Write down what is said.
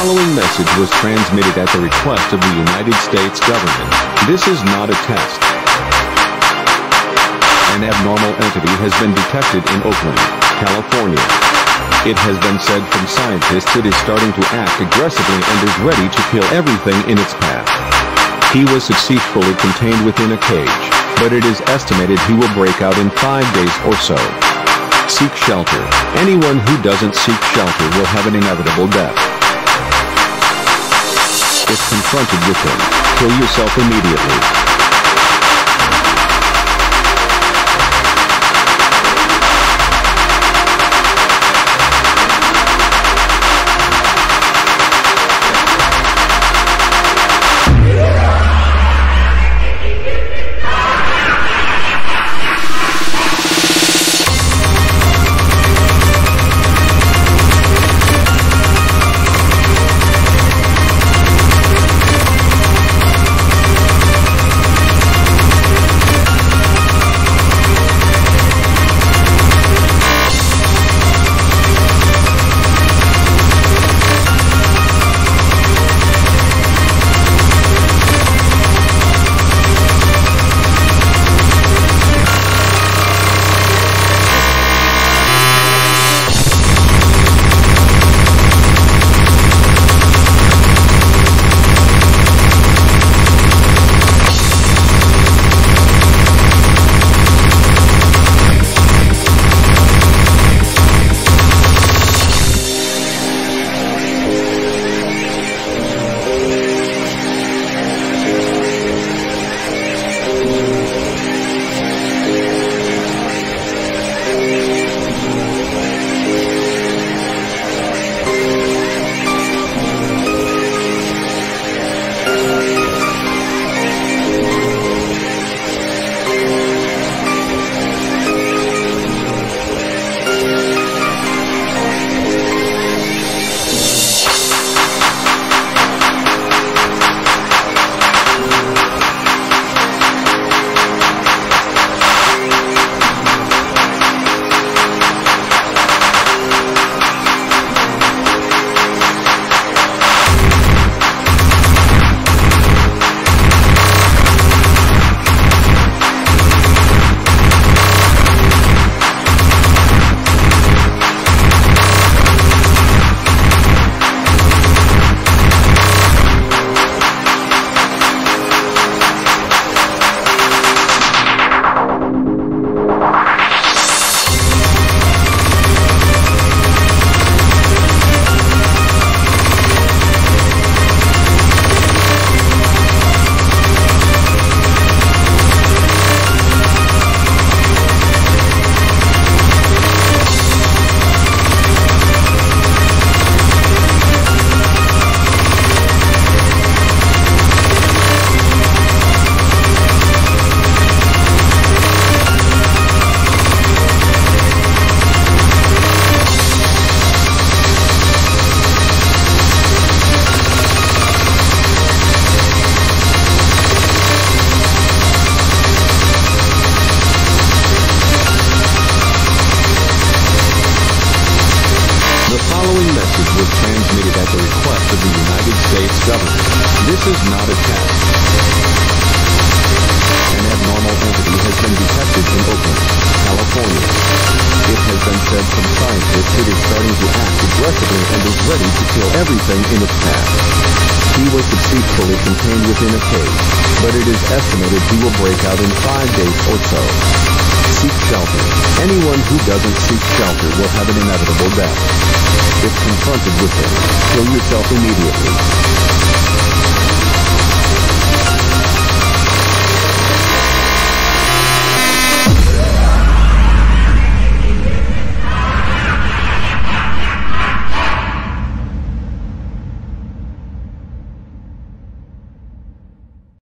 following message was transmitted at the request of the United States government. This is not a test. An abnormal entity has been detected in Oakland, California. It has been said from scientists it is starting to act aggressively and is ready to kill everything in its path. He was successfully contained within a cage, but it is estimated he will break out in 5 days or so. Seek shelter. Anyone who doesn't seek shelter will have an inevitable death. If confronted with him, kill yourself immediately. This is not a test. An abnormal entity has been detected in Oakland, California. It has been said from scientists it is starting to act aggressively and is ready to kill everything in its path. He was successfully contained within a cage, but it is estimated he will break out in 5 days or so. Seek shelter. Anyone who doesn't seek shelter will have an inevitable death. If confronted with him, kill yourself immediately.